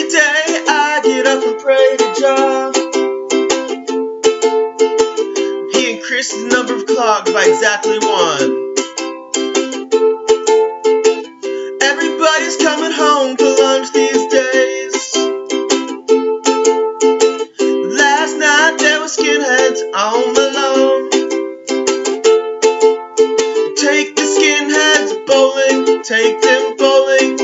Every day I get up and pray to Jah. He increased the number of clogs by exactly one. Everybody's coming home for lunch these days. Last night there were skinheads on the lawn. Take the skinheads bowling, take them bowling.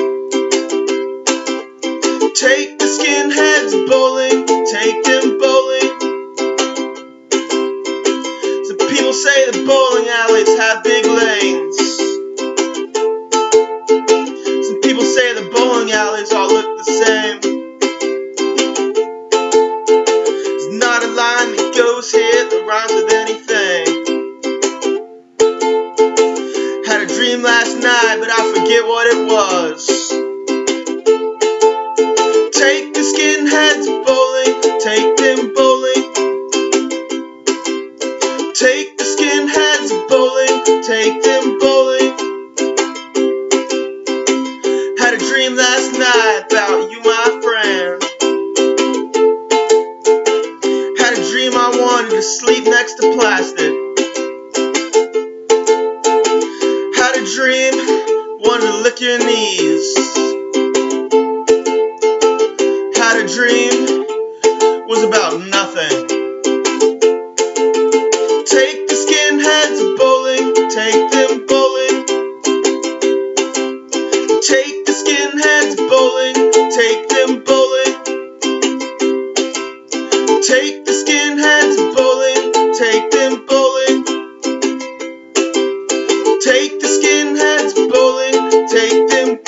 Take the skinheads bowling, take them bowling. Some people say the bowling alleys have big lanes. Some people say the bowling alleys all look the same. There's not a line that goes here that rhymes with anything. Had a dream last night, but I forget what it was. Take the skinheads bowling, take them bowling. Take the skinheads bowling, take them bowling. Had a dream last night about you, my friend. Had a dream I wanted to sleep next to plastic. Had a dream, wanted to lick your knees. Had a dream was about nothing. Take the skinheads bowling, take them bowling. Take the skinheads bowling, take them bowling. Take the skinheads bowling, take them bowling. Take the skinheads bowling, take them bowling.